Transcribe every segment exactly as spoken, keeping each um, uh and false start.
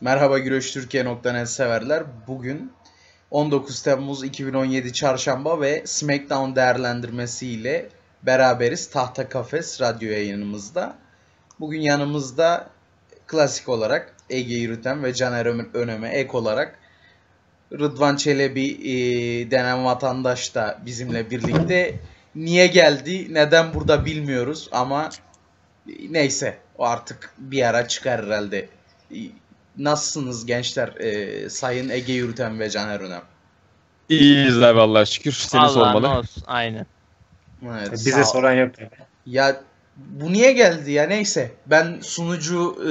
Merhaba Güreş Türkiye nokta net severler. Bugün on dokuz Temmuz iki bin on yedi Çarşamba ve SmackDown değerlendirmesiyle beraberiz Tahta Kafes radyo yayınımızda. Bugün yanımızda klasik olarak Ege Yürüten ve Caner Önem'e ek olarak Rıdvan Çelebi e, denen vatandaş da bizimle birlikte. Niye geldi, neden burada bilmiyoruz ama neyse, o artık bir ara çıkar herhalde. Nasılsınız gençler, e, Sayın Ege Yürüten ve Caner Önem? İyiyiz abi, Allah'a şükür. Seni Allah sormalı. Allah olsun, aynen. Evet, bize soran yok. Ya bu niye geldi ya, neyse. Ben sunucu e,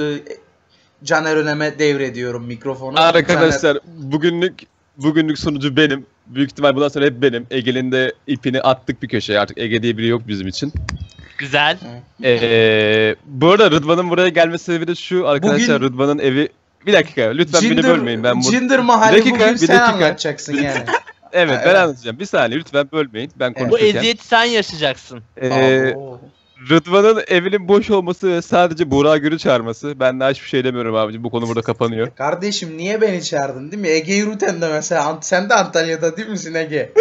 Caner Önem'e devrediyorum mikrofonu. Arkadaşlar Caner... bugünlük bugünlük sunucu benim. Büyük ihtimal bundan sonra hep benim. Ege'nin de ipini attık bir köşeye. Artık Ege diye biri yok bizim için. Güzel. Ee, bu arada Rıdvan'ın buraya gelme sebebi de şu arkadaşlar. Bugün... Rıdvan'ın evi... Bir dakika lütfen Jinder, beni bölmeyin. Ben bu... Jinder Mahal'i dakika, bugün sen dakika. anlatacaksın yani. Evet ben anlatacağım. Bir saniye lütfen bölmeyin. Ben evet. Bu eziyeti sen yaşayacaksın. Ee, Rıdvan'ın evinin boş olması ve sadece Buğra Gür'ü çağırması. Ben daha hiçbir şey demiyorum abicim. Bu konu burada kapanıyor. Kardeşim niye beni çağırdın değil mi? Ege Yürüten de mesela. Sen de Antalya'da değil misin Ege?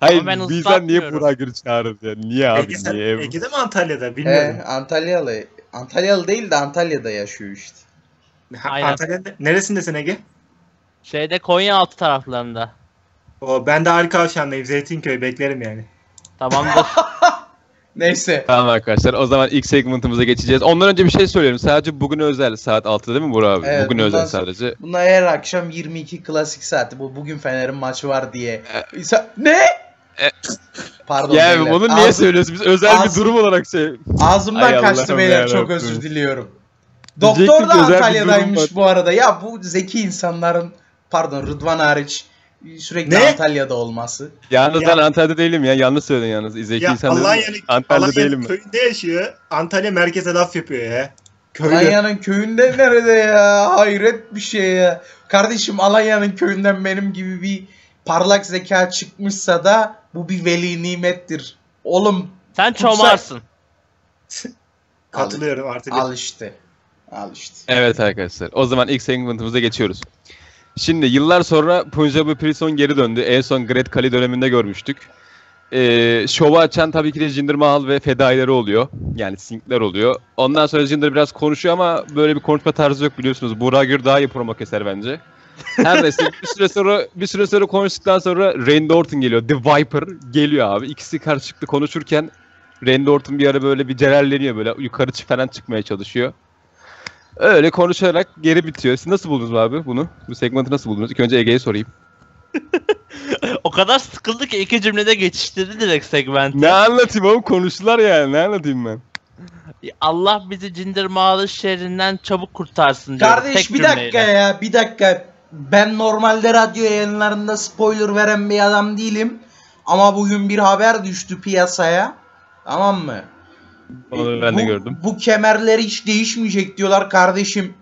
Hayır, bizden niye Buğra Gür'ü çağırdı yani? Niye abi? Ege, niye? Ege'de mi Antalya'da? Bilmiyorum. Ee, Antalyalı. Antalyalı değil de Antalya'da yaşıyor işte. Aynen. Antalya'da neresindesin Ege? Şeyde, Konyaaltı taraflarında. O, ben de Arkavşan'dayım. Zeytinköy, beklerim yani. Tamamdır. Neyse. Tamam arkadaşlar, o zaman ilk segmentimize geçeceğiz. Ondan önce bir şey söyleyeyim. Sadece bugün özel saat altıda değil mi Burak abi? Evet, bugün özel sadece. Bunlar her akşam yirmi iki klasik saati. Bu bugün Fener'in maçı var diye. E, ne? E, Pardon. Ya yani bunu niye söylüyorsun? Biz özel ağzım, bir durum olarak şey. Ağzımdan Ay kaçtı beyler. Çok özür diliyorum. Doktor da Antalya'daymış bu arada. Ya bu zeki insanların, pardon Rıdvan hariç, sürekli ne? Antalya'da olması. Yalnız ben ya. Antalya'da değilim ya. Yanlış söyledin yalnız. Zeki ya, insanların Alanya'nın, Antalya'da Alanya'nın değilim mi? Köyünde yaşıyor. Antalya merkeze laf yapıyor ya. Köyde. Alanya'nın köyünde nerede ya? Hayret bir şey ya. Kardeşim Alanya'nın köyünden benim gibi bir parlak zeka çıkmışsa da bu bir veli nimettir. Oğlum. Sen kutsa... çomarsın. Katılıyorum artık. Al işte. Al işte. Evet arkadaşlar. O zaman ilk segmentimize geçiyoruz. Şimdi yıllar sonra Punjabi Prison geri döndü. En son Great Khali döneminde görmüştük. Ee, şovu açan tabii ki de Jinder Mahal ve fedaileri oluyor. Yani sinkler oluyor. Ondan sonra Jinder biraz konuşuyor ama böyle bir konuşma tarzı yok biliyorsunuz. Buğra Gür daha iyi promo keser bence. Her neyse bir süre sonra bir süre sonra konuştuktan sonra Randy Orton geliyor. The Viper geliyor abi. İkisi karşılıklı konuşurken Randy Orton bir ara böyle bir celalleniyor, böyle yukarı falan çıkmaya çalışıyor. Öyle konuşarak geri bitiyor. Siz nasıl buldunuz abi bunu? Bu segmenti nasıl buldunuz? İlk önce Ege'ye sorayım. O kadar sıkıldı ki iki cümlede geçiştirdi direkt segmenti. Ne anlatayım oğlum? Konuştular yani. Ne anlatayım ben? Allah bizi Jinder Mahal'ın şerrinden çabuk kurtarsın diyor. Kardeş tek bir cümleyle. Dakika ya. Bir dakika. Ben normalde radyo yayınlarında spoiler veren bir adam değilim. Ama bugün bir haber düştü piyasaya. Tamam mı? Onu ben de gördüm. Bu kemerler hiç değişmeyecek diyorlar kardeşim.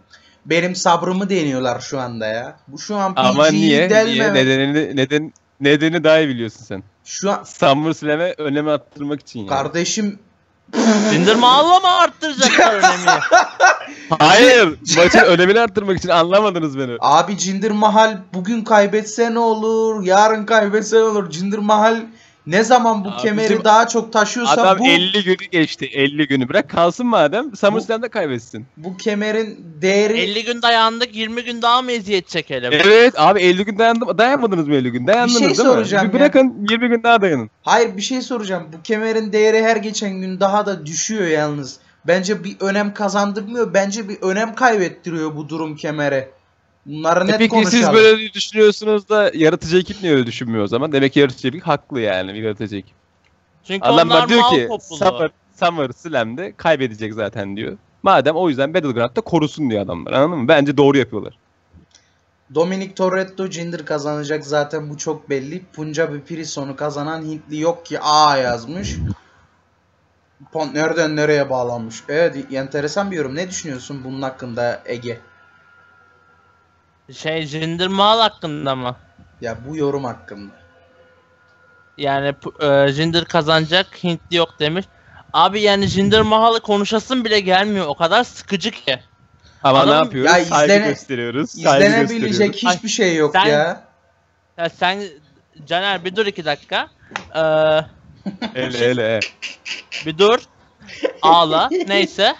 Benim sabrımı deniyorlar şu anda ya. Bu şu an P G'yi niye? Niye? Nedenini, neden, nedeni daha iyi biliyorsun sen. Şu an SummerSlam'e önemi arttırmak için yani. Kardeşim Jinder Mahal'la mı arttıracaklar önemi? Hayır. Maçın önemini arttırmak için, anlamadınız beni. Abi Jinder Mahal bugün kaybetse ne olur? Yarın kaybetse ne olur? Jinder Mahal ne zaman bu abi kemeri bizim, daha çok taşıyorsa adam bu... Adam elli günü geçti. elli günü. Bırak kalsın madem. SummerSlam'da kaybetsin. Bu kemerin değeri... elli gün dayandık. yirmi gün daha mı eziyet çekelim? Evet abi, elli gün dayandım. Dayanmadınız mı elli gün? Dayandınız değil mi? Bir şey soracağım ya. Bırakın yirmi gün daha dayanın. Hayır, bir şey soracağım. Bu kemerin değeri her geçen gün daha da düşüyor yalnız. Bence bir önem kazandırmıyor. Bence bir önem kaybettiriyor bu durum kemere. Bunları net peki konuşalım. Siz böyle düşünüyorsunuz da yaratıcı ekip niye öyle düşünmüyor o zaman? Demek ki yaratıcı ekip haklı yani, bir yaratıcı ekip. Çünkü adamlar diyor ki Summer, SummerSlam'de kaybedecek zaten diyor. Madem o yüzden Battleground'da korusun diyor adamlar, anladın mı? Bence doğru yapıyorlar. Dominic Toretto Jinder kazanacak zaten, bu çok belli. Punjabi Prison'u kazanan Hintli yok ki, A yazmış. Pont nereden nereye bağlanmış? Evet, enteresan bir yorum. Ne düşünüyorsun bunun hakkında Ege? Şey, Jinder Mahal hakkında mı? Ya bu yorum hakkında. Yani e, Jinder kazanacak, Hintli yok demiş. Abi yani Jinder Mahal'ı konuşasın bile gelmiyor. O kadar sıkıcı ki. Ama adam, ne yapıyoruz? Ya izlene, saygı gösteriyoruz. Saygı izlenebilecek gösteriyoruz. Hiçbir şey yok sen, ya. ya. Sen Caner bir dur iki dakika. Ee, ele ele. Bir dur. Ağla. Neyse.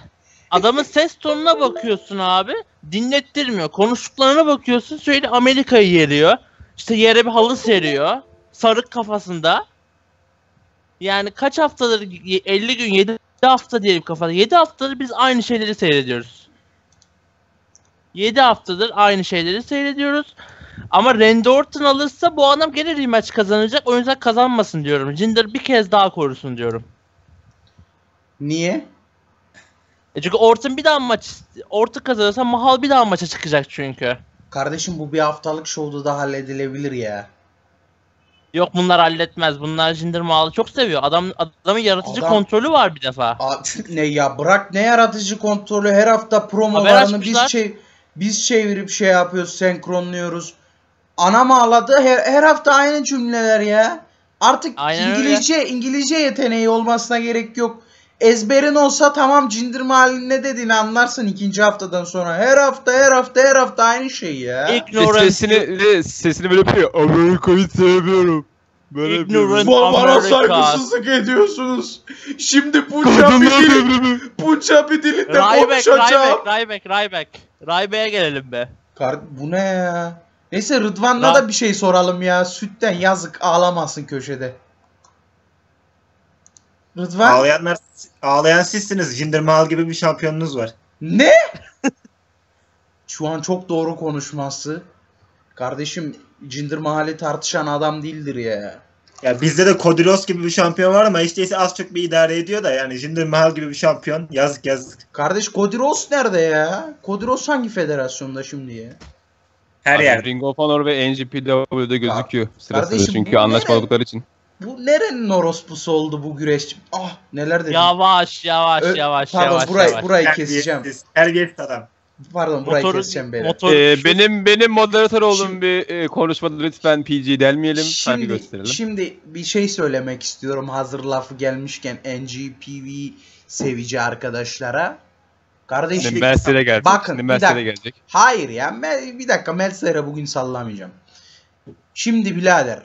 Adamın ses tonuna bakıyorsun abi. Dinlettirmiyor. Konuştuklarına bakıyorsun. Sürekli Amerika'yı yeriyor. İşte yere bir halı seriyor. Sarık kafasında. Yani kaç haftadır, elli gün, yedi hafta diyelim kafada. yedi haftadır biz aynı şeyleri seyrediyoruz. yedi haftadır aynı şeyleri seyrediyoruz. Ama Randy Orton alırsa bu adam gene rematch kazanacak. O yüzden kazanmasın diyorum. Jinder bir kez daha korusun diyorum. Niye? E çünkü Orton bir daha maç, Orton kazanırsa Mahal bir daha maça çıkacak çünkü. Kardeşim bu bir haftalık şovda da halledilebilir ya. Yok bunlar halletmez. Bunlar Jinder Mahal'ı çok seviyor. Adam adamın yaratıcı Adam, kontrolü var bir defa. A, ne ya bırak ne yaratıcı kontrolü. Her hafta promolarını biz şey biz çevirip şey yapıyoruz, senkronluyoruz. Anam ağladı. Her, her hafta aynı cümleler ya. Artık aynen İngilizce öyle. İngilizce yeteneği olmasına gerek yok. Ezberin olsa tamam, Jinder Mahal'in ne dediğini anlarsın ikinci haftadan sonra. Her hafta her hafta her hafta aynı şey ya. İgnorant. Sesini, sesini böyle yapıyor. Amerika'yı seviyorum. Böyle İgnorant yapıyorum. Bana saygısızlık ediyorsunuz. Şimdi bunca bir dilinde, bunca bir dilinde konuşacağım. Ryback, Ryback, Ryback. Ryback'e gelelim be. Bu ne ya? Neyse Rıdvan'la da bir şey soralım ya. Sütten yazık ağlamasın köşede. Rıdvan. Ağlayanlar, ağlayan sizsiniz. Jinder Mahal gibi bir şampiyonunuz var. Ne? Şu an çok doğru konuşması. Kardeşim Jinder Mahal'i tartışan adam değildir ya. Ya bizde de Kodiros gibi bir şampiyon var ama hiç değilse az çok bir idare ediyor da yani Jinder Mahal gibi bir şampiyon yazık yazık. Kardeş Kodiros nerede ya? Kodiros hangi federasyonda şimdi ya? Her yer. Ring of Honor ve N G P W'de gözüküyor ya, sırasında kardeşim, çünkü anlaşmadıkları için. Bu nerenin orospusu oldu bu güreş? Ah neler dedim. Yavaş yavaş Ö yavaş pardon, yavaş. Burayı, yavaş. Burayı keseceğim. Terbiyesiz adam. Pardon burayı motor, keseceğim beni. Motor, ee, şu... Benim benim moderatör olduğum şimdi, bir e, konuşmada lütfen P G delmeyelim. Saygı gösterelim. Şimdi bir şey söylemek istiyorum hazır lafı gelmişken N G P W sevici arkadaşlara. Kardeşlik. Meltzer'e gelecek. Bakın bir dakika. Gelecek. Hayır ya bir dakika Meltzer'e bugün sallamayacağım. Şimdi birader.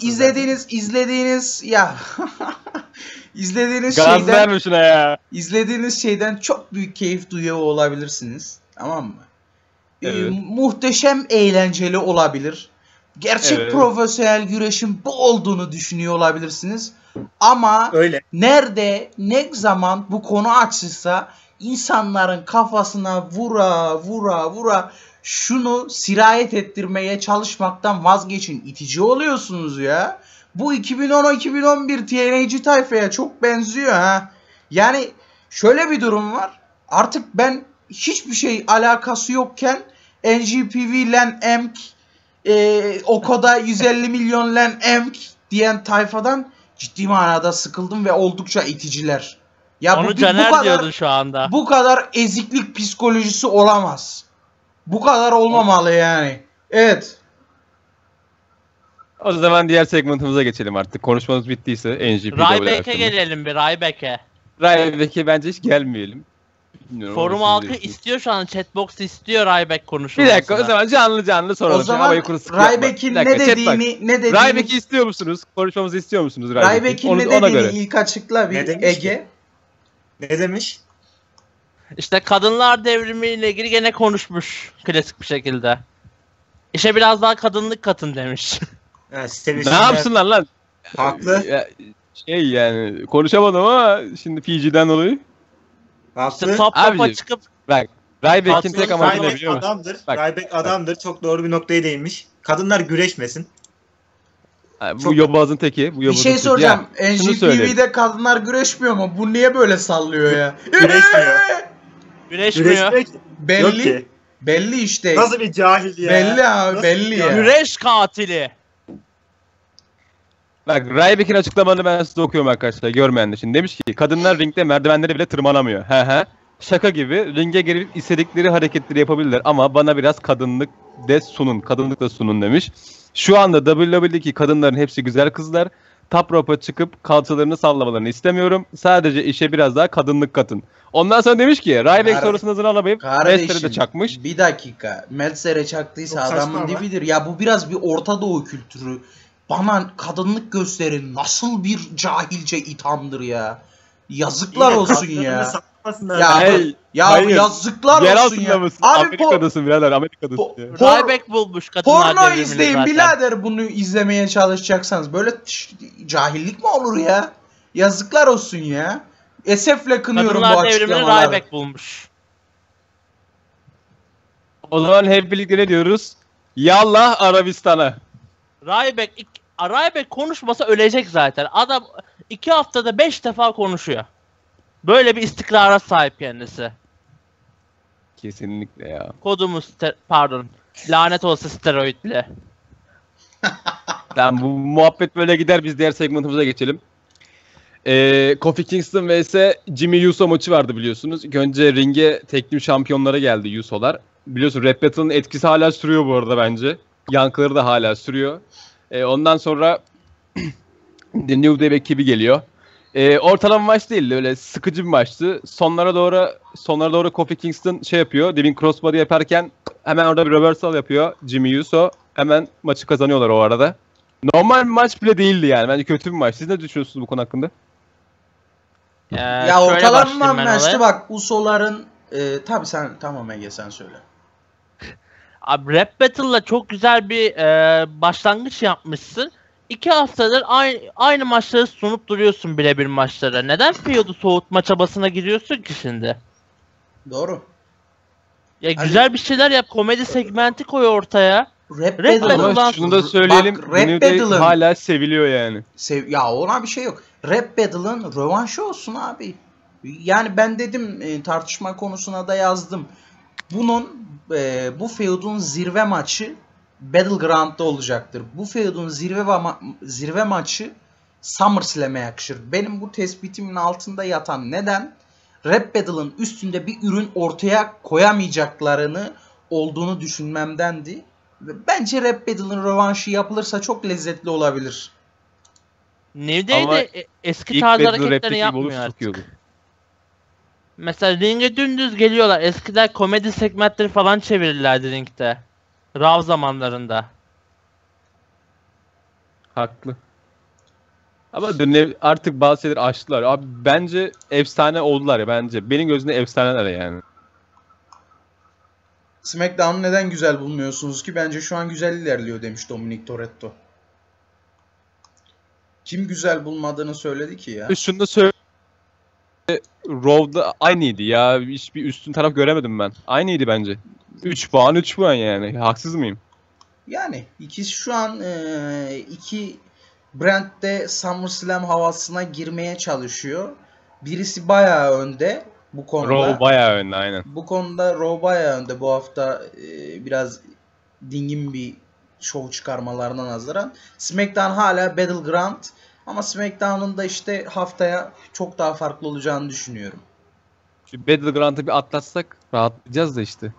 İzlediğiniz zaten. izlediğiniz ya izlediğiniz Gaz şeyden şuna ya. izlediğiniz şeyden çok büyük keyif duyuyor olabilirsiniz, tamam mı? Evet. Ee, muhteşem eğlenceli olabilir. Gerçek evet. Profesyonel güreşin bu olduğunu düşünüyor olabilirsiniz. Ama öyle. Nerede ne zaman bu konu açılsa insanların kafasına vura vura vura şunu sirayet ettirmeye çalışmaktan vazgeçin. İtici oluyorsunuz ya. Bu iki bin on iki bin on bir T N G tayfaya çok benziyor ha. Yani şöyle bir durum var. Artık ben hiçbir şey alakası yokken N G P W len emk e, Oko'da yüz elli milyon len emk diyen tayfadan ciddi manada sıkıldım ve oldukça iticiler. Ya onu bu, Caner bu kadar, diyordu şu anda. Bu kadar eziklik psikolojisi olamaz. Bu kadar olmamalı yani. Evet. O zaman diğer segmentimize geçelim artık. Konuşmamız bittiyse N G P W Ryback'e gelelim bir Ryback'e. Ryback'e bence hiç gelmeyelim. Bilmiyorum, forum halkı diyorsun. İstiyor şu an. Chatbox istiyor Ryback konuşulmasına. Bir dakika o zaman canlı canlı soralım. O zaman Ryback'in ne dediğini... ne dediğini... Ryback'i istiyor musunuz? Konuşmamızı istiyor musunuz Ryback'in? Ryback'in ne dediğini ilk açıkla bir Ege. Ne demiş? İşte kadınlar devrimiyle ilgili gene konuşmuş klasik bir şekilde. İşe biraz daha kadınlık katın demiş. Ya, ne yapsınlar lan? Haklı. Ya, şey yani konuşamadım ama şimdi P G'den dolayı. Haklı. İşte top topa çıkıp. Bak Ryback'in tek amacı ne biliyor musun? Adamdır. Ryback adamdır. Çok doğru bir noktaya değinmiş. Kadınlar güreşmesin. Yani, bu çok... yobazın teki. Bu yobazın bir şey soracağım. N G P W'de kadınlar güreşmiyor mu? Bu niye böyle sallıyor ya? Güreşmiyor. Güreşmiyor. Güreş belli. Belli işte. Nasıl bir cahil ya? Belli abi, belli ya. Güreş katili. Bak Ryback'in açıklamalarını ben size okuyorum arkadaşlar. Görmeyen de şimdi demiş ki kadınlar ringde merdivenlere bile tırmanamıyor. He he. Şaka gibi ringe gelip istedikleri hareketleri yapabilirler ama bana biraz kadınlık de sunun. Kadınlık da sunun demiş. Şu anda W W E'deki kadınların hepsi güzel kızlar. top rope'a çıkıp kalçalarını sallamalarını istemiyorum. Sadece işe biraz daha kadınlık katın. Ondan sonra demiş ki Ryback sorusunu hazırlamayıp Meltzer'e de çakmış. Bir dakika. Meltzer'e çaktıysa yok, adamın dibidir. Ya bu biraz bir Orta Doğu kültürü. Bana kadınlık gösterin nasıl bir cahilce ithamdır ya. Yazıklar yine olsun ya. Ya, hey, ya yazıklar yer olsun ya. Mısın? Abi, Amerika'dasın birader, Amerika'dasın. Po Ryback bulmuş kadınlar. Porno izleyin zaten. Birader bunu izlemeye çalışacaksanız böyle cahillik mi olur ya? Yazıklar olsun ya. Esefle kınıyorum kadınlar bu açıklamaları. Kadınlar devrimini Ryback bulmuş. O zaman hep birlikte ne diyoruz? Yallah Arabistan'a. Ryback, Ryback konuşmasa ölecek zaten. Adam iki haftada beş defa konuşuyor. Böyle bir istikrara sahip kendisi. Kesinlikle ya. Kodumuz, pardon, lanet olsa steroidle. Tamam, bu muhabbet böyle gider, biz diğer segmentimize geçelim. Ee, Kofi Kingston vs Jimmy Uso maçı vardı biliyorsunuz. İlk önce ringe teklim şampiyonlara geldi Uso'lar. Biliyorsun Rap Battle'ın etkisi hala sürüyor bu arada bence. Yankıları da hala sürüyor. Ee, ondan sonra The New Day ekibi geliyor. Ee, ortalama maç değildi, öyle sıkıcı bir maçtı. Sonlara doğru sonlara doğru Kofi Kingston şey yapıyor. Devin crossbody yaparken hemen orada bir reversal yapıyor Jimmy Uso. Hemen maçı kazanıyorlar o arada. Normal bir maç bile değildi yani. Bence kötü bir maç. Siz ne düşünüyorsunuz bu konu hakkında? Ee, ya ortalama maçtı bak. Uso'ların e, tabii sen tamam Ege sen söyle. Abi Rap Battle'la çok güzel bir e, başlangıç yapmışsın. İki haftadır aynı, aynı maçları sunup duruyorsun birebir maçlara. Neden Feod'u soğutma çabasına giriyorsun ki şimdi? Doğru. Ya hani, güzel bir şeyler yap. Komedi segmenti koy ortaya. Rap, rap Battle'dan... Şunu da söyleyelim. Bak, Rap Battle'ın... Hala seviliyor yani. Sev ya ona bir şey yok. Rap Battle'ın rövanşı olsun abi. Yani ben dedim tartışma konusuna da yazdım. Bunun, e, bu Feod'un zirve maçı Battleground'da olacaktır. Bu feud'un zirve, ma zirve maçı SummerSlam'e yakışır. Benim bu tespitimin altında yatan neden Rap Battle'ın üstünde bir ürün ortaya koyamayacaklarını olduğunu düşünmemdendi. Bence Rap Battle'ın rövanşı yapılırsa çok lezzetli olabilir. Neredeydi? E eski tarz hareketlerini yapmıyor artık. Mesela ringe dümdüz geliyorlar. Eskiden komedi segmentleri falan çevirirlerdi ringde. Raw zamanlarında. Haklı. Ama dün artık bazı şeyleri aştılar. Abi bence efsane oldular ya bence. Benim gözümde efsaneler yani. SmackDown'u neden güzel bulmuyorsunuz ki? Bence şu an güzel ilerliyor demiş Dominic Toretto. Kim güzel bulmadığını söyledi ki ya. Şunu da söyle. Raw'da aynıydı ya. Hiçbir üstün taraf göremedim ben. Aynıydı bence. üç puan üç puan yani. Haksız mıyım? Yani ikisi şu an e, iki brand de SummerSlam havasına girmeye çalışıyor. Birisi bayağı önde bu konuda. Raw bayağı önde aynen. Bu konuda Raw bayağı önde. Bu hafta e, biraz dingin bir şov çıkarmalarına nazaran. SmackDown hala Battleground ama SmackDown'un da işte haftaya çok daha farklı olacağını düşünüyorum. Şu Battleground'ı bir atlatsak rahatlayacağız da işte.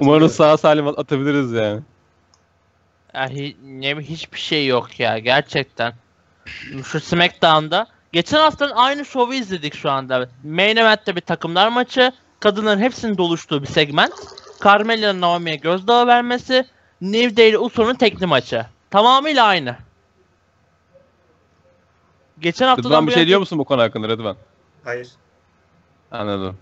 Umarım sağ salim atabiliriz yani. Ya, hiç, ne, hiçbir şey yok ya gerçekten. Şu SmackDown'da. Geçen haftanın aynı şovu izledik şu anda. Main Event'te bir takımlar maçı. Kadınların hepsinin doluştuğu bir segment. Carmella'nın Naomi'ye gözdağı vermesi. New Day ile Uso'nun tekli maçı. Tamamıyla aynı. Geçen haftadan Rıdvan bir şey diyor musun bu konu hakkında Rıdvan? Hayır. Anladım.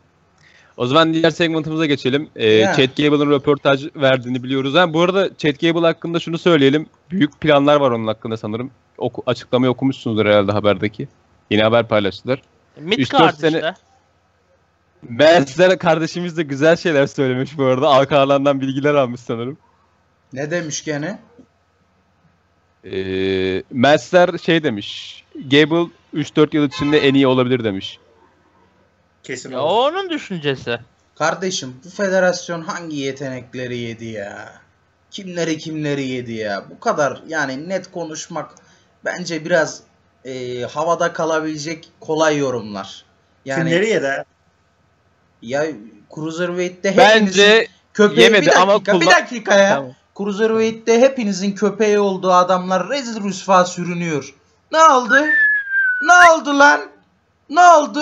O zaman diğer segmentimize geçelim. Ee, yeah. Chad Gable'ın röportaj verdiğini biliyoruz. Ha, bu arada Chad Gable hakkında şunu söyleyelim. Büyük planlar var onun hakkında sanırım. Oku, açıklamayı okumuşsunuzdur herhalde haberdeki. Yeni haber paylaştılar. Mid card işte. Meltzer kardeşimiz de güzel şeyler söylemiş bu arada. Arka alandan bilgiler almış sanırım. Ne demiş gene? Ee, Meltzer şey demiş. Gable üç dört yıl içinde en iyi olabilir demiş. Kesin ya onun düşüncesi. Kardeşim bu federasyon hangi yetenekleri yedi ya? Kimleri kimleri yedi ya? Bu kadar yani net konuşmak bence biraz e, havada kalabilecek kolay yorumlar. Yani, kimleri yedi? Ya Cruiserweight'te hepinizin... Bence köpeği, yemedi bir dakika, ama... Kullan... Bir dakika ya. Tamam. Cruiserweight'te hepinizin köpeği olduğu adamlar rezil rüsva sürünüyor. Ne oldu? Ne oldu lan? Ne oldu?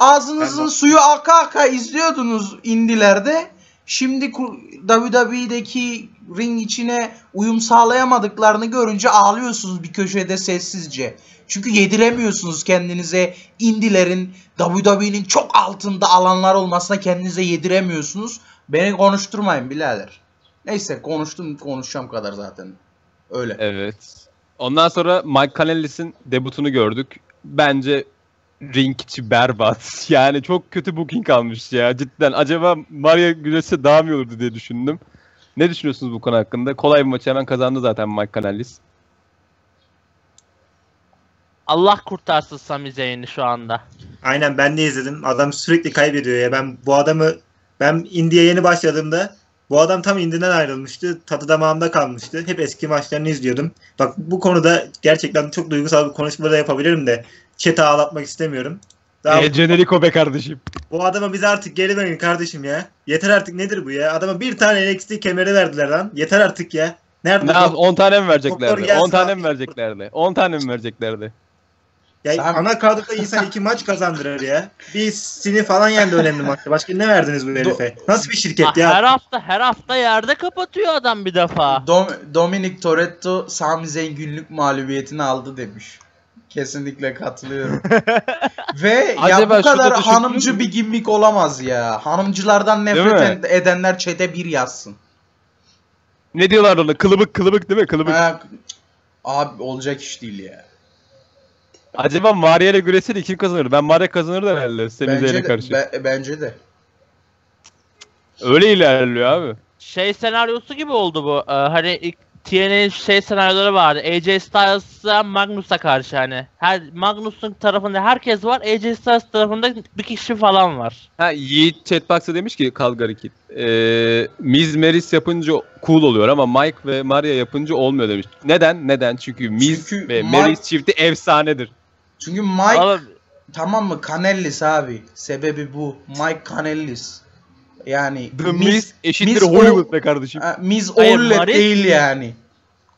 Ağzınızın suyu aka aka izliyordunuz indilerde. Şimdi W W E'deki ring içine uyum sağlayamadıklarını görünce ağlıyorsunuz bir köşede sessizce. Çünkü yediremiyorsunuz kendinize indilerin, W W E'nin çok altında alanlar olmasına kendinize yediremiyorsunuz. Beni konuşturmayın birader. Neyse, konuştum, konuşacağım kadar zaten. Öyle. Evet. Ondan sonra Mike Kanellis'in debutunu gördük. Bence ring içi berbat. Yani çok kötü booking almış ya cidden. Acaba Maria güreşse daha mı olurdu diye düşündüm. Ne düşünüyorsunuz bu konu hakkında? Kolay bir maçı hemen kazandı zaten Mike Kanellis. Allah kurtarsın Sami Zayn'i şu anda. Aynen, ben de izledim. Adam sürekli kaybediyor ya. Ben bu adamı, ben indiye yeni başladığımda bu adam tam indinden ayrılmıştı. Tadı damağımda kalmıştı. Hep eski maçlarını izliyordum. Bak, bu konuda gerçekten çok duygusal bir konuşma da yapabilirim de chat'i ağlatmak istemiyorum. E, Generico be kardeşim. Bu adama biz artık geri verin kardeşim ya. Yeter artık, nedir bu ya? Adama bir tane N X T kemeri verdiler lan. Yeter artık ya. Nerede? on tane mi vereceklerdi? on tane mi vereceklerdi? on tane mi vereceklerdi? Ya ana kadroda insan iki maç kazandırır ya. Bir sini falan yendi önemli maçta. Başka ne verdiniz bu herife? Nasıl bir şirket ah, ya? Her hafta her hafta yerde kapatıyor adam bir defa. Dom Dominic Toretto Sami Zayn günlük mağlubiyetini aldı demiş. Kesinlikle katılıyorum. Ve ya bu kadar hanımcı bir gimmick olamaz ya. Hanımcılardan nefret edenler çete bir yazsın. Ne diyorlar ona? Kılıbık kılıbık değil mi? Kılıbık. Ha, abi olacak iş değil ya. Acaba Maria ile güreşseydi kim kazanırdı? Ben Maria kazanırdı herhalde. Sami Zayn'e karşı. Be, bence de. Öyle ilerliyor abi. Şey senaryosu gibi oldu bu. Ee, hani ilk T N A'nin şey senaryoları vardı. A J Styles'a, Magnus'a karşı hani. Her Magnus'un tarafında herkes var. A J Styles tarafında bir kişi falan var. Ha, Yiğit chatbox'a demiş ki Kalgarikit. Ee, Miz Maryse yapınca cool oluyor ama Mike ve Maria yapınca olmuyor demiş. Neden? Neden? Çünkü Miz Çünkü ve Maryse çifti efsanedir. Çünkü Mike, abi, tamam mı? Kanellis abi. Sebebi bu. Mike Kanellis. Yani The Miz, Miz eşittir Hollywood be kardeşim. Miz Hollywood değil yani.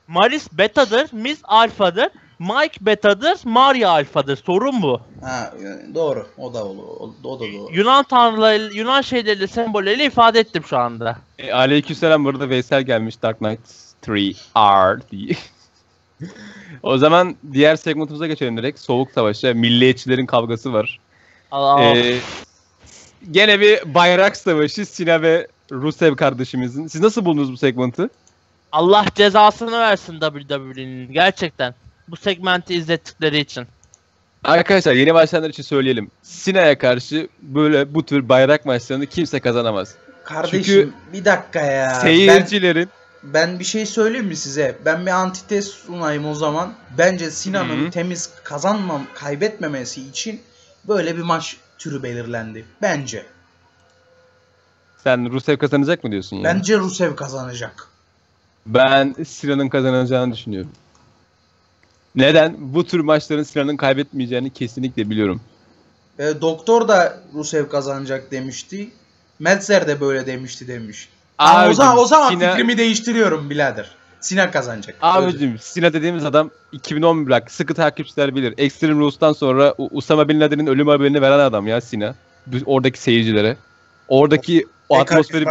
Maryse betadır, Miz alfadır, Mike betadır, Maria alfadır. Sorun bu. Ha, doğru. O da olur. O da doğru. Yunan tanrıları, Yunan şeyleriyle, sembolleriyle ifade ettim şu anda. E, aleykümselam, burada Veysel gelmiş Dark Knight üç R diye. O zaman diğer segmentimize geçelim direkt. Soğuk Savaş'a milliyetçilerin kavgası var. Allah Allah. Ee, gene bir bayrak savaşı Cena ve Rusev kardeşimizin. Siz nasıl buldunuz bu segmenti? Allah cezasını versin W W E'nin gerçekten. Bu segmenti izlettikleri için. Arkadaşlar, yeni başlayanlar için söyleyelim. Cena'ya karşı böyle bu tür bayrak maçlarını kimse kazanamaz. Kardeşim çünkü bir dakika ya. Seyircilerin... Ben, ben bir şey söyleyeyim mi size? Ben bir antites sunayım o zaman. Bence Cena'nın temiz kazanmam, kaybetmemesi için böyle bir maç türü belirlendi. Bence. Sen Rusev kazanacak mı diyorsun? Yani? Bence Rusev kazanacak. Ben Cena'nın kazanacağını düşünüyorum. Neden? Bu tür maçların Cena'nın kaybetmeyeceğini kesinlikle biliyorum. E, doktor da Rusev kazanacak demişti. Meltzer de böyle demişti demiş. Abicim, o zaman, o zaman Cena... fikrimi değiştiriyorum birader. Cena kazanacak. Abicim, Cena dediğimiz adam iki bin on bir bak, sıkı takipçiler bilir. Extreme Rules'tan sonra Usama Bin Laden'in ölüm haberini veren adam ya Cena. Oradaki seyircilere. Oradaki o, o atmosferi...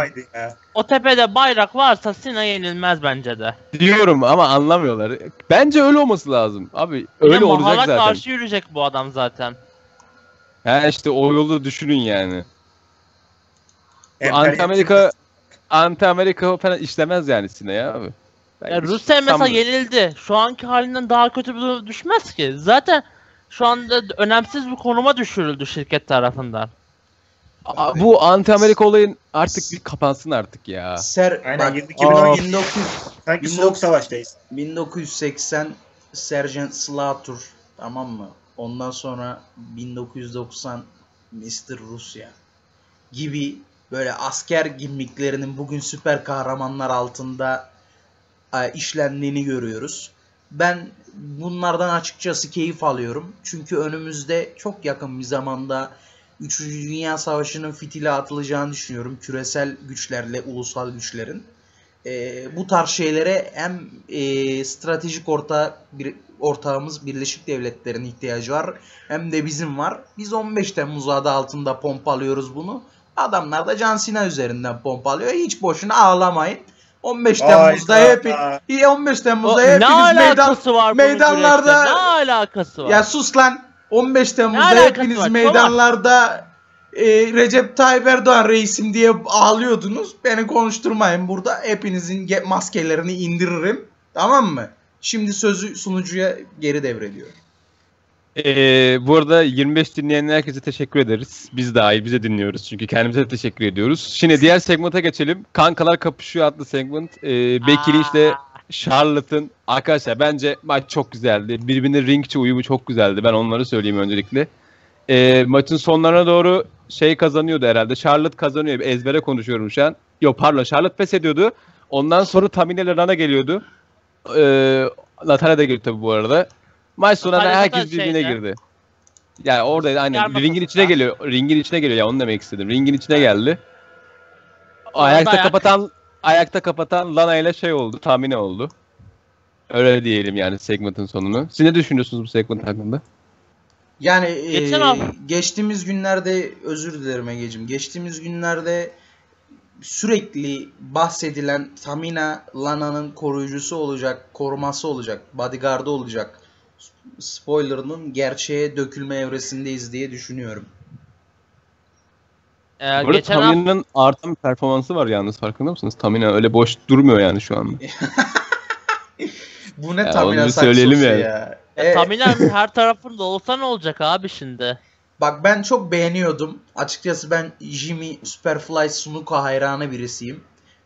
O tepede bayrak varsa Cena yenilmez bence de. Diyorum ama anlamıyorlar. Bence öyle olması lazım. Abi öyle ya, olacak zaten. Mahala karşı yürüyecek bu adam zaten. He işte o yolu düşünün yani. Anti-Amerika Anti-Amerika falan işlemez yani Cena'ya abi. Ya Rusev mesela yenildi. Şu anki halinden daha kötü bir duruma düşmez ki. Zaten şu anda önemsiz bir konuma düşürüldü şirket tarafından. Abi, bu anti-Amerika olayın artık bir kapansın artık ya. Ser, aynen, bak, iki bin on dokuz, sanki soğuk savaştayız. bin dokuz yüz seksen Sergeant Slaughter, tamam mı? Ondan sonra bin dokuz yüz doksan mister Rusya gibi böyle asker gimmiklerinin bugün süper kahramanlar altında işlendiğini görüyoruz. Ben bunlardan açıkçası keyif alıyorum. Çünkü önümüzde çok yakın bir zamanda üçüncü Dünya Savaşı'nın fitili atılacağını düşünüyorum. Küresel güçlerle ulusal güçlerin. e, bu tarz şeylere hem e, stratejik orta bir ortağımız Birleşik Devletler'in ihtiyacı var, hem de bizim var. Biz on beş Temmuz adı altında pompalıyoruz bunu. Adamlar da John Cena üzerinden pompalıyor. Hiç boşuna ağlamayın. on beş Temmuz'da hep on beş Temmuz'da hepiniz meydan, meydanlarda ne alakası var? Ya sus lan. on beş Temmuz'da hepiniz var? meydanlarda e, Recep Tayyip Erdoğan reisim diye ağlıyordunuz. Beni konuşturmayın burada. Hepinizin maskelerini indiririm. Tamam mı? Şimdi sözü sunucuya geri devrediyorum. Ee, bu arada yirmi beş dinleyen herkese teşekkür ederiz. Biz dahi bize dinliyoruz çünkü kendimize de teşekkür ediyoruz. Şimdi diğer segmenta geçelim. Kankalar Kapışıyor adlı segment. Ee, Becky Lynch ile Charlotte'ın, arkadaşlar bence maç çok güzeldi. Birbirine ringçi uyumu çok güzeldi. Ben onları söyleyeyim öncelikle. Ee, maçın sonlarına doğru şey kazanıyordu herhalde. Charlotte kazanıyor. Ezbere konuşuyorum şu an. Yok pardon, Charlotte pes ediyordu. Ondan sonra Tamina ile Lana geliyordu. Ee, Natalya da girdi tabi bu arada. Maç sonunda herkes birbirine şeyde. girdi. Yani orada aynen ringin içine ya. geliyor. Ringin içine geliyor ya, onu demek istedim. Ringin içine geldi. Ayakta ayak. kapatan ayakta kapatan Lana ile şey oldu, Tamine oldu. Öyle diyelim yani segmentin sonunu. Siz ne düşünüyorsunuz bu segment hakkında? Yani Geçen e, geçtiğimiz günlerde, özür dilerim Egeciğim. Geçtiğimiz günlerde sürekli bahsedilen Tamina, Lana'nın koruyucusu olacak, koruması olacak, bodyguardı olacak spoiler'ının gerçeğe dökülme evresindeyiz diye düşünüyorum. Ee, Burada Tamina'nın artan performansı var yalnız, farkında mısınız? Tamina öyle boş durmuyor yani şu anda. Bu ne ya, Tamina saksosu ya. ya. E, Tamina'nın her tarafında olsa ne olacak abi şimdi? Bak ben çok beğeniyordum. Açıkçası ben Jimmy Superfly Snuka hayranı birisiyim.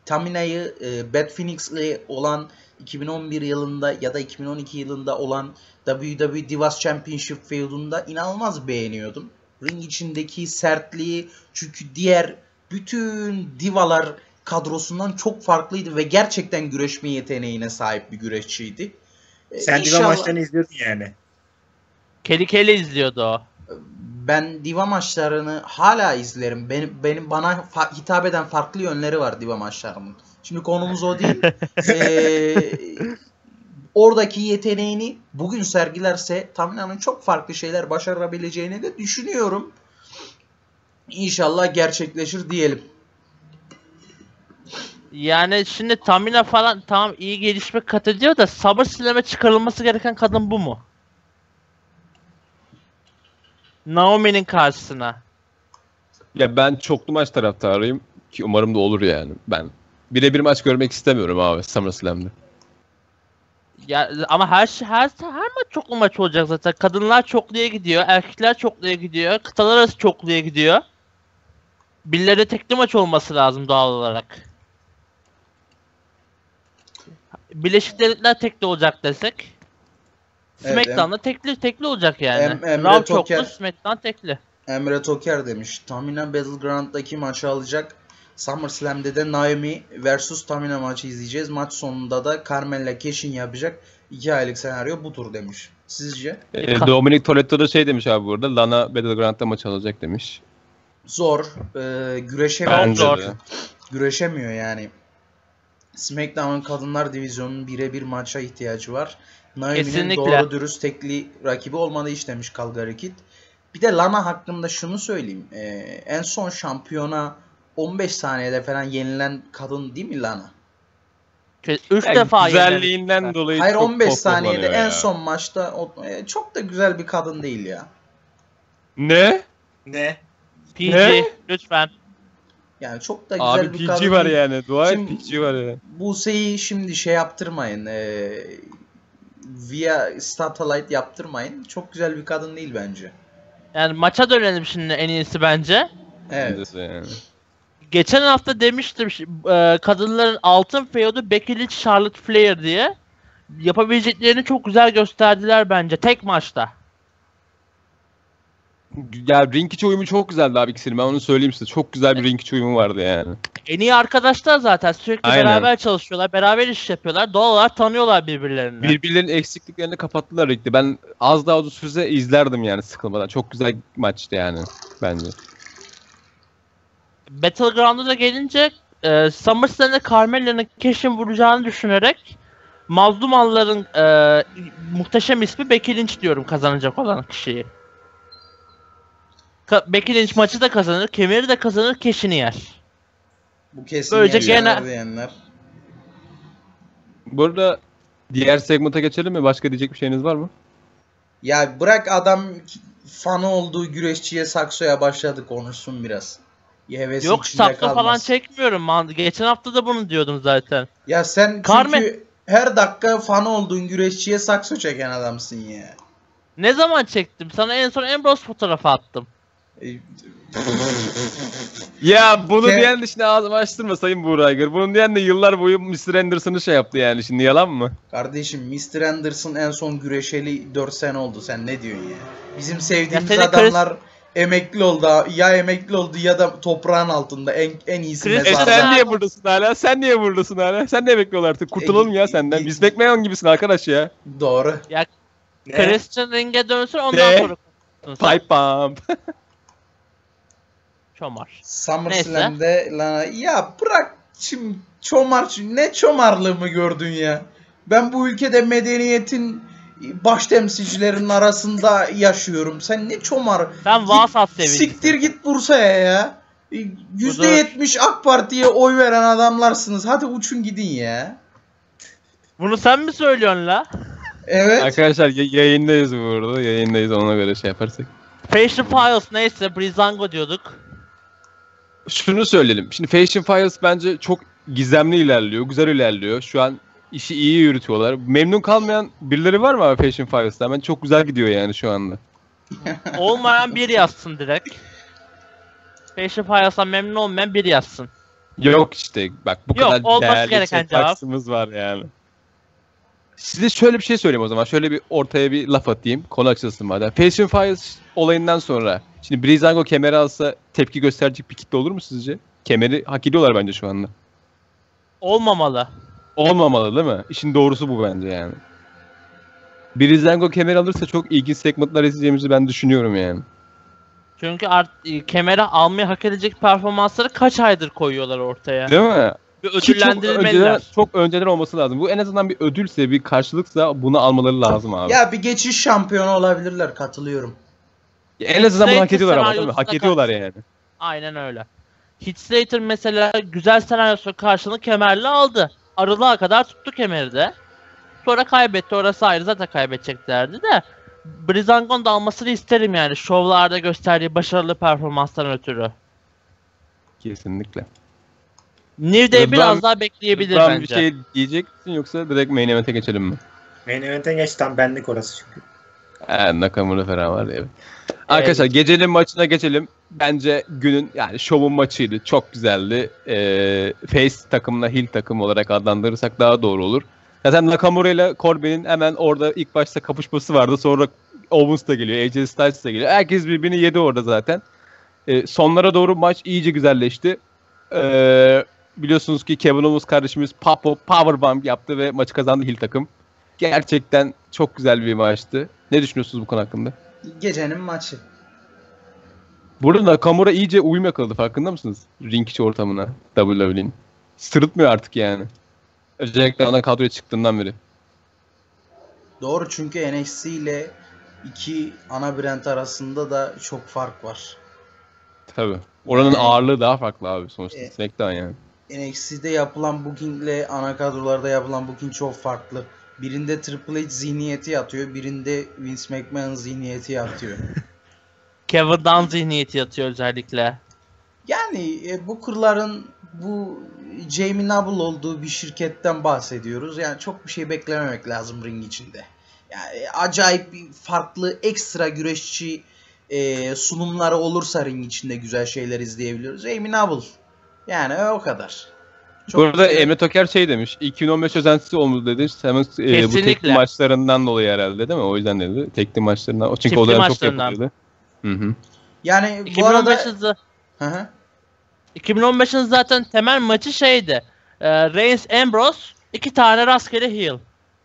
Tamina'yı e, Bad Phoenix'le olan iki bin on bir yılında ya da iki bin on iki yılında olan W W E Divas Championship field'unda inanılmaz beğeniyordum. Ring içindeki sertliği, çünkü diğer bütün divalar kadrosundan çok farklıydı ve gerçekten güreşme yeteneğine sahip bir güreşçiydi. Sen İnşallah... diva maçlarını izliyordun yani. Keli keli izliyordu o. Ben diva maçlarını hala izlerim. Benim, benim bana hitap eden farklı yönleri var diva maçlarının. Şimdi konumuz o değil. ee, oradaki yeteneğini bugün sergilerse Tamina'nın çok farklı şeyler başarabileceğini de düşünüyorum. İnşallah gerçekleşir diyelim. Yani şimdi Tamina falan tamam iyi gelişme kat ediyor da SummerSlam'e çıkarılması gereken kadın bu mu? Naomi'nin karşısına. Ya ben çoklu maç taraftarıyım ki umarım da olur yani. Ben birebir maç görmek istemiyorum abi SummerSlam'de. Ya ama her şey her her maç çoklu maç olacak zaten. Kadınlar çokluya gidiyor, erkekler çokluya gidiyor, kıtalar arası çokluya gidiyor. Birileri tekli maç olması lazım doğal olarak. Birleşik Devletler tekli olacak desek. SmackDown'da evet, tekli tekli olacak yani. Em, Raw çoklu, SmackDown tekli. Emre Toker demiş. Tamina Battleground'daki maçı alacak. SummerSlam'de de Naomi versus Tamina maçı izleyeceğiz. Maç sonunda da Carmella Cashin yapacak. İki aylık senaryo budur demiş. Sizce? E, Dominic Toretto da şey demiş abi burada. Lana Battleground'da maç alacak demiş. Zor. E, güreşemiyor. Zor. Güreşemiyor yani. SmackDown'ın kadınlar divizyonunun birebir maça ihtiyacı var. Naomi'nin doğru dürüst tekli rakibi olmadığı iş demiş Calgary Kid. Bir de Lana hakkında şunu söyleyeyim. E, en son şampiyona on beş saniyede falan yenilen kadın değil mi Lana? üç yani defa güzelliğinden yenilen. dolayı Hayır çok on beş saniyede en ya. son maçta çok da güzel bir kadın değil ya. Ne? Ne? P G ne? Lütfen. Yani çok da güzel Abi, bir P G kadın. Abi P G var yani. Dua et P G var yani. Buse'yi şimdi şey yaptırmayın. E, via satellite yaptırmayın. Çok güzel bir kadın değil bence. Yani maça dönelim şimdi en iyisi bence. Evet. Yani. Geçen hafta demiştim kadınların altın feudu Becky Lynch, Charlotte Flair diye. Yapabileceklerini çok güzel gösterdiler bence tek maçta. Ya ring içi uyumu çok güzeldi abi ikisinin, ben onu söyleyeyim size. Çok güzel bir ring içi uyumu vardı yani. En iyi arkadaşlar zaten, sürekli Aynen. beraber çalışıyorlar, beraber iş yapıyorlar. Doğal olarak tanıyorlar birbirlerini. Birbirlerinin eksikliklerini kapattılar ringde. Ben az daha uzun süre izlerdim yani sıkılmadan. Çok güzel maçtı yani bence. Battleground'a da gelince e, SummerSlam'de Carmella'nın keşin vuracağını düşünerek mazlum anların e, muhteşem ismi Becky Lynch diyorum kazanacak olan kişiyi. Ka Becky Lynch maçı da kazanır, kemeri de kazanır, keşini yer. Bu kesin böylece genel diyenler. Burada diğer segmenta geçelim mi? Başka diyecek bir şeyiniz var mı? Ya bırak adam fanı olduğu güreşçiye, saksoya başladı, konuşsun biraz. Hevesin yok, sakso falan çekmiyorum. Geçen hafta da bunu diyordum zaten. Ya sen Carmen... çünkü her dakika fanı olduğun güreşçiye sakso çeken adamsın ya. Ne zaman çektim? Sana en son Ambrose fotoğrafı attım. Ya bunu Ken... diyen de şimdi ağzımı açtırma Sayın Buğraygır. Bunu diyen de yıllar boyu mister Anderson'ı şey yaptı yani, şimdi yalan mı? Kardeşim mister Anderson en son güreşeli dört sene oldu, sen ne diyorsun ya? Bizim sevdiğimiz ya adamlar Chris... emekli oldu ya, emekli oldu ya da toprağın altında en, en iyisi mezarda. E sen niye buradasın hala? Sen niye buradasın hala? Sen de emekli ol artık, kurtulalım e, ya senden. E, Biz bekmeyen gibisin arkadaş ya. Doğru. Ya Christian ringe dönsün ondan de. sonra. Pipe bomb. Çomar. SummerSlam'de Lana, ya bırak şimdi çomar, ne çomarlığı mı gördün ya? Ben bu ülkede medeniyetin baş temsilcilerinin arasında yaşıyorum. Sen ne çomar? Sen vasat sevindin. Siktir git Bursa'ya ya. yüzde yetmiş AK Parti'ye oy veren adamlarsınız. Hadi uçun gidin ya. Bunu sen mi söylüyorsun la? Evet. Arkadaşlar yayındayız burada. Yayındayız, ona göre şey yaparsak. Fashion Files neyse, Breezango diyorduk. Şunu söyleyelim. Şimdi Fashion Files bence çok gizemli ilerliyor. Güzel ilerliyor. Şu an İşi iyi yürütüyorlar. Memnun kalmayan birileri var mı abi Fashion Files'tan? Ben çok güzel gidiyor yani şu anda. Olmayan biri yazsın direkt. Fashion Files'tan memnun olmayan biri yazsın. Yok işte bak, bu Yok, kadar değerli çektaksımız var yani. Size şöyle bir şey söyleyeyim o zaman. Şöyle bir ortaya bir laf atayım. Konu açılsın madem. Fashion Files olayından sonra şimdi Breezango kemeri alsa tepki gösterecek bir kitle olur mu sizce? Kemeri hak ediyorlar bence şu anda. Olmamalı. Olmamalı değil mi? İşin doğrusu bu bence yani. Breezango kemer alırsa çok ilginç segmentler izleyeceğimizi ben düşünüyorum yani. Çünkü kemeri almayı hak edecek performansları kaç aydır koyuyorlar ortaya. Değil mi? Bir ödüllendirmeliler. Çok, çok önceden olması lazım. Bu en azından bir ödülse, bir karşılıksa bunu almaları lazım abi. Ya bir geçiş şampiyonu olabilirler, katılıyorum. Ya en azından bunu hak ediyorlar ama değil mi? Hak ediyorlar yani. Aynen öyle. Heath Slater mesela güzel senaryosu karşılığını kemerle aldı. Aralığa kadar tuttu kemeri de. Sonra kaybetti, orası ayrı, zaten kaybedeceklerdi de. Breezango'nun da almasını isterim yani, şovlarda gösterdiği başarılı performanstan ötürü. Kesinlikle. New Day biraz daha bekleyebilir bence. Bir şey diyecek misin yoksa direkt main event'e geçelim mi? Main event'e geç, tam benlik orası çünkü. He, Nakamura falan var ya. Evet. Arkadaşlar gecenin maçına geçelim. Bence günün yani şovun maçıydı. Çok güzeldi. Ee, face takımla heel takım olarak adlandırırsak daha doğru olur. Zaten Nakamura ile Corbin'in hemen orada ilk başta kapışması vardı. Sonra Owens da geliyor. A J Styles da geliyor. Herkes birbirini yedi orada zaten. Ee, sonlara doğru maç iyice güzelleşti. Ee, biliyorsunuz ki Kevin Owens kardeşimiz Papo powerbomb yaptı ve maçı kazandı heel takım. Gerçekten çok güzel bir maçtı. Ne düşünüyorsunuz bu konu hakkında? Gecenin maçı. Burada Nakamura iyice uyum yakaladı, farkında mısınız? Ring içi ortamına W W E'nin. Sırıtmıyor artık yani. Özellikle ana kadroya çıktığından beri. Doğru, çünkü N X T ile iki ana brand arasında da çok fark var. Tabi. Oranın ağırlığı daha farklı abi sonuçta. E, SmackDown yani. N X T'de yapılan booking ile ana kadrolarda yapılan booking çok farklı. Birinde Triple H zihniyeti yatıyor, birinde Vince McMahon zihniyeti yatıyor. Kevin Dunn zihniyeti yatıyor özellikle. Yani e, bu kurların bu Jamie Noble olduğu bir şirketten bahsediyoruz. Yani çok bir şey beklememek lazım ring içinde. Yani e, acayip bir farklı ekstra güreşçi e, sunumları olursa ring içinde güzel şeyler izleyebiliyoruz. Jamie Noble. Yani e, o kadar. Çok Burada güzel. Emre Toker şey demiş, iki bin on beş özentisi olmadı dedi. Hemen e, bu tekli maçlarından dolayı herhalde değil mi? O yüzden dedi. Tekli maçlarından. O çünkü olaylar çok yapılıyordu. Hı hı. Yani bu arada iki bin on beş'in zaten temel maçı şeydi. E, Reigns Ambrose iki tane rastgele heel.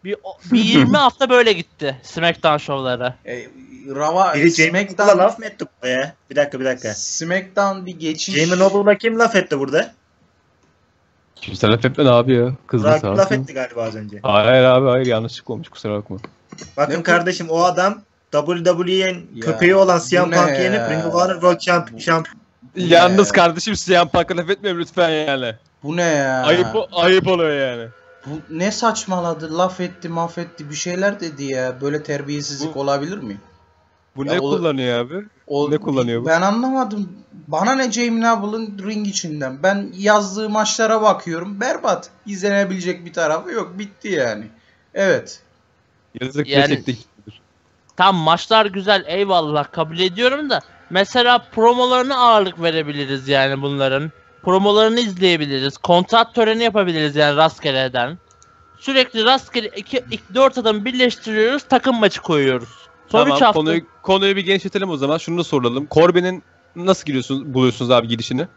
Bir, bir yirmi hafta böyle gitti SmackDown şovları. E, Rava Biri SmackDown'a laf mı etti buraya? Bir dakika bir dakika. SmackDown bir geçiş. Jamie Noble'a kim laf etti burada? Kimse laf etmedi abi ya. Kızdı Burak laf etti galiba az önce. Hayır abi hayır yanlışlık olmuş kusura bakma. Bakın ne? Kardeşim o adam W W E'nin köpeği olan C M Punk'ı yenip Ring of Honor World Champion. Yalnız kardeşim C M Punk'a laf etmiyorum lütfen yani. Bu ne ya? Ayıp, ayıp oluyor yani. Bu ne saçmaladı, laf etti, mahvetti bir şeyler dedi ya. Böyle terbiyesizlik bu, olabilir mi? Bu ya ne o, kullanıyor abi? O, ne kullanıyor bu? Ben anlamadım. Bana ne Jamie Noble'ın ring içinden? Ben yazdığı maçlara bakıyorum. Berbat. İzlenebilecek bir tarafı yok. Bitti yani. Evet. Yazık yani, tam maçlar güzel. Eyvallah kabul ediyorum da. Mesela promolarına ağırlık verebiliriz yani bunların. Promolarını izleyebiliriz. Kontrat töreni yapabiliriz yani rastgeleden. Sürekli rastgele iki, iki, dört adamı birleştiriyoruz. Takım maçı koyuyoruz. Son tamam, üç hafta... konuyu, konuyu bir genişletelim o zaman. Şunu da soralım. Corbin'in nasıl giriyorsunuz, buluyorsunuz abi girişini?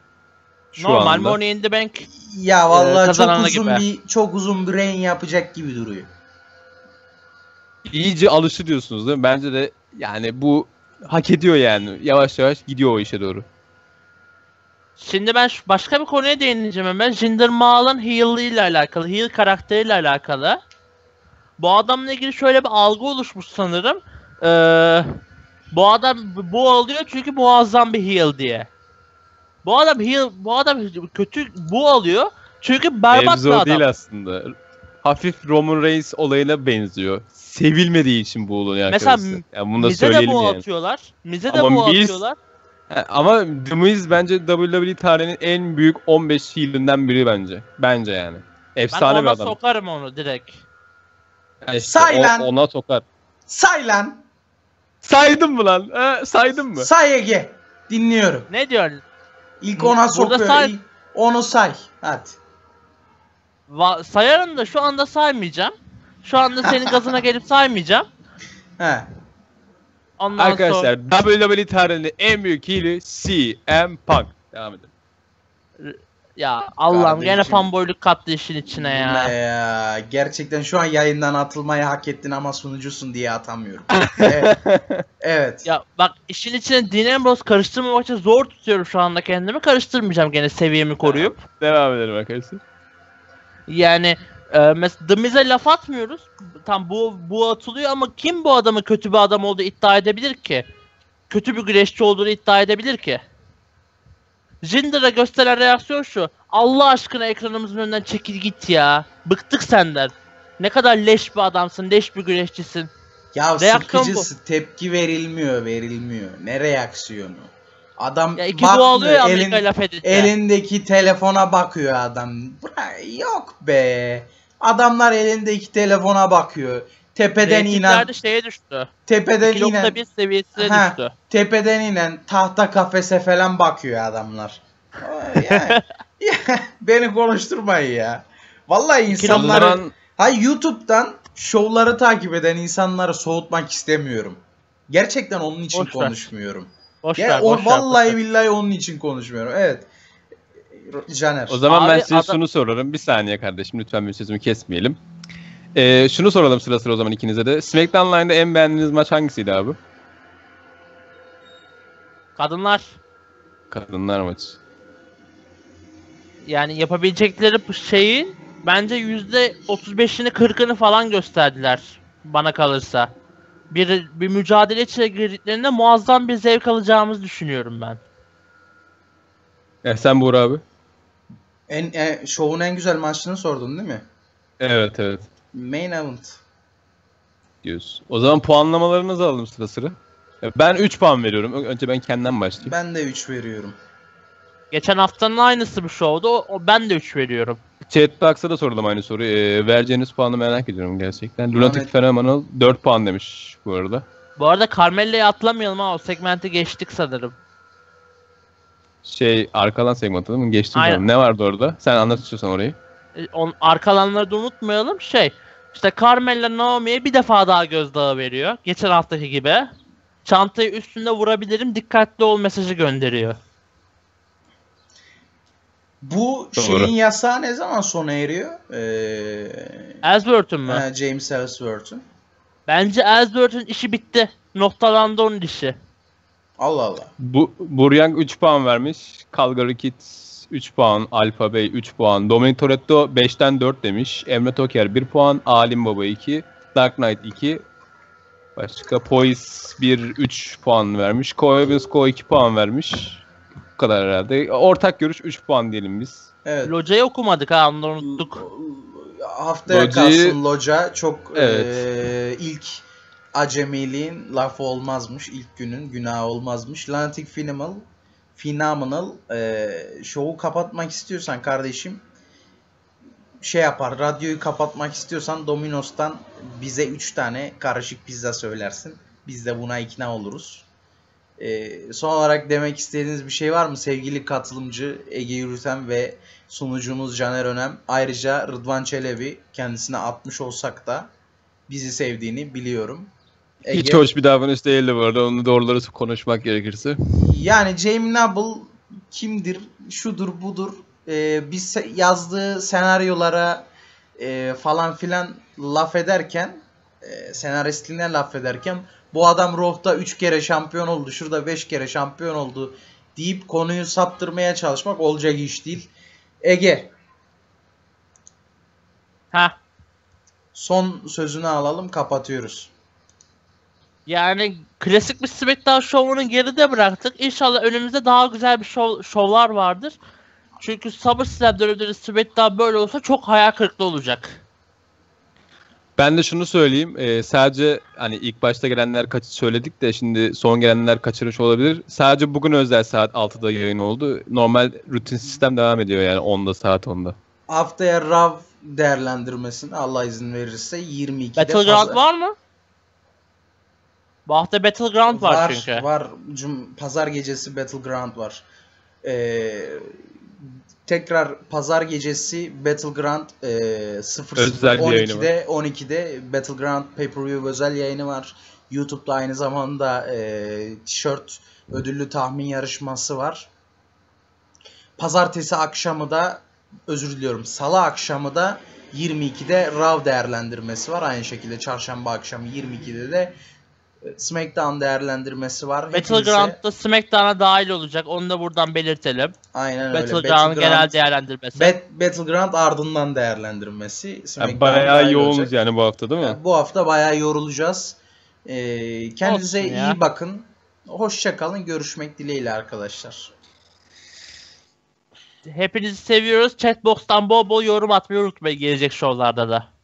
Şu normal anda. Money in the Bank. Ya vallahi e, çok uzun gibi. bir çok uzun bir reign yapacak gibi duruyor. İyice alıştı diyorsunuz değil mi? Bence de yani bu hak ediyor yani. Yavaş yavaş gidiyor o işe doğru. Şimdi ben başka bir konuya değineceğim hemen. Jinder Mahal'ın heal'ıyla alakalı, heal karakteriyle alakalı. Bu adamla ilgili şöyle bir algı oluşmuş sanırım. Ee, bu adam bu alıyor çünkü muazzam bir heal diye. Bu adam heal, bu adam kötü bu alıyor çünkü berbat bir adam. Değil aslında. Hafif Roman Reigns olayına benziyor. Sevilmediği için bu oluyor. Mesela yani bunu da Miz'e de bu yani. atıyorlar. Miz'e de Ama bu biz... atıyorlar. Ama The Miz bence W W E tarihinin en büyük on beş heal'inden biri bence. Bence yani. Efsane ben bir adam. Ona sokarım onu direkt. Yani işte say lan. Ona sokar. Say lan. Saydın mı lan? He, saydın mı? Say Ege. Dinliyorum. Ne diyorsun? İlk ona sokuyor. Say... Onu say. Hadi. Va sayarım da şu anda saymayacağım. Şu anda senin gazına gelip saymayacağım. He. Ondan arkadaşlar sonra... W W E tarihinin en büyük hili C M Punk. Devam edelim. Ya Allah'ım gene fanboyluk kattı işin içine ya. ya. Gerçekten şu an yayından atılmayı hak ettin ama sunucusun diye atamıyorum. Evet. Evet. Ya bak işin içine Dean Ambrose karıştırmamak için zor tutuyorum şu anda kendimi. Karıştırmayacağım gene seviyemi koruyup. Devam edelim arkadaşlar. Yani... Ee, mesela The Miz'e laf atmıyoruz. Tam bu bu atılıyor ama kim bu adamın kötü bir adam olduğu iddia edebilir ki? Kötü bir güreşçi olduğunu iddia edebilir ki? Jinder'a gösteren reaksiyon şu. Allah aşkına ekranımızın önünden çekil git ya. Bıktık senden. Ne kadar leş bir adamsın, leş bir güreşçisin. Ya sıkıcısı tepki verilmiyor, verilmiyor. Ne reaksiyonu? Adam bakmıyor, elin, elindeki telefona bakıyor adam. Yok be. Adamlar elindeki telefona bakıyor. Tepeden inen. şeye düştü. Tepeden inen. bir seviyesine ha, düştü. Tepeden inen tahta kafese falan bakıyor adamlar. Yani, ya, beni konuşturmayın ya. Vallahi insanların ha YouTube'dan şovları takip eden insanları soğutmak istemiyorum. Gerçekten onun için Boş konuşmuyorum. Ver. Boş ya ver, o, boş vallahi ver. billahi onun için konuşmuyorum. Evet. Caner. O zaman abi, ben size adam... şunu sorarım. Bir saniye kardeşim lütfen bir sözümü kesmeyelim. Ee, şunu soralım sıra sıra o zaman ikinize de. SmackDown Line'da en beğendiğiniz maç hangisiydi abi? Kadınlar. Kadınlar maçı. Yani yapabilecekleri şeyin bence yüzde otuz beşini kırkını falan gösterdiler. Bana kalırsa. Bir, bir mücadele içine girdiklerinde muazzam bir zevk alacağımızı düşünüyorum ben. E sen Buğra abi? En, e, şovun en güzel maçını sordun değil mi? Evet evet. Main event. Diyoruz. O zaman puanlamalarınızı alalım sıra sıra. Ben üç puan veriyorum. Önce ben kendimden başlayayım. Ben de üç veriyorum. Geçen haftanın aynısı bu şovda. O, o, ben de üç veriyorum. Chatbox'a da soralım aynı soruyu. E, vereceğiniz puanı merak ediyorum gerçekten. Lunatic Phenomenal dört puan demiş bu arada. Bu arada Carmella'yı atlamayalım ha. O segmenti geçtik sanırım. Şey arkalan segmenti değil mi? Geçtim canım. Ne vardı orada? Sen anlatıyorsan orayı. E, on, arkalanları da unutmayalım. Şey işte Carmella Naomi'ye bir defa daha gözdağı veriyor. Geçen haftaki gibi. Çantayı üstünde vurabilirim. Dikkatli ol mesajı gönderiyor. Bu Doğru. şeyin yasağı ne zaman sona eriyor? Ellsworth'un ee, mu? He, James Ellsworth'un. Bence Ellsworth'un işi bitti. Noktalandı onun işi. Allah Allah. Bu Buryang üç puan vermiş. Calgary Kids üç puan, Alfa Bey üç puan, Dominic Toretto beşten dört demiş, Emre Toker bir puan, Alim Baba iki, Dark Knight iki, başka Poise bir üç puan vermiş, Koybesko iki puan vermiş. Bu kadar herhalde. Ortak görüş üç puan diyelim biz. Evet. Loca'yı okumadık ha, onu unuttuk. Haftaya Loca'yı... kalsın Loca. Çok evet. e, ilk acemiliğin lafı olmazmış. İlk günün günahı olmazmış. Lunatic Phenomenal, Phenomenal e, şovu kapatmak istiyorsan kardeşim şey yapar. Radyoyu kapatmak istiyorsan Domino's'tan bize üç tane karışık pizza söylersin. Biz de buna ikna oluruz. Ee, son olarak demek istediğiniz bir şey var mı sevgili katılımcı Ege Yürüten ve sunucumuz Caner Önem? Ayrıca Rıdvan Çelebi, kendisine atmış olsak da bizi sevdiğini biliyorum. Ege... Hiç hoş bir davranış değildi bu arada, onu doğruları konuşmak gerekirse. Yani Jamie Noble kimdir, şudur budur, ee, biz yazdığı senaryolara e, falan filan laf ederken, e, senaristliğine laf ederken... Bu adam Raw'da üç kere şampiyon oldu, şurada beş kere şampiyon oldu deyip konuyu saptırmaya çalışmak olacak iş değil. Ege. Ha. Son sözünü alalım, kapatıyoruz. Yani klasik bir SmackDown şovunu geride bıraktık. İnşallah önümüzde daha güzel bir şov, şovlar vardır. Çünkü SummerSlam dönemleri SmackDown böyle olsa çok hayal kırıklığı olacak. Ben de şunu söyleyeyim, e, sadece hani ilk başta gelenler kaç söyledik de şimdi son gelenler kaçırmış olabilir. Sadece bugün özel saat altıda yayın oldu. Normal rutin sistem devam ediyor yani onda, saat onda. Haftaya Raw değerlendirmesini Allah izin verirse yirmi ikide. Battleground pazar... var mı? Bu hafta Battleground var, var çünkü. Var, Cum- pazar gecesi Battleground var. Ee, tekrar pazar gecesi Battleground e, on ikide on ikide Battleground Pay-Per-View özel yayını var. YouTube'da aynı zamanda e, tişört ödüllü tahmin yarışması var. Pazartesi akşamı da özür diliyorum. Salı akşamı da yirmi ikide Raw değerlendirmesi var. Aynı şekilde çarşamba akşamı yirmi ikide de SmackDown değerlendirmesi var. Battleground'da SmackDown'a dahil olacak. Onu da buradan belirtelim. Aynen öyle. Battleground'ın genel değerlendirmesi. Bet, Battleground ardından değerlendirmesi. Yani bayağı yoğunuz olacak yani bu hafta değil mi? Yani bu hafta bayağı yorulacağız. Ee, kendinize iyi bakın. Hoşça kalın. Görüşmek dileğiyle arkadaşlar. Hepinizi seviyoruz. Chatbox'tan bol bol yorum atmayı unutmayın gelecek şovlarda da.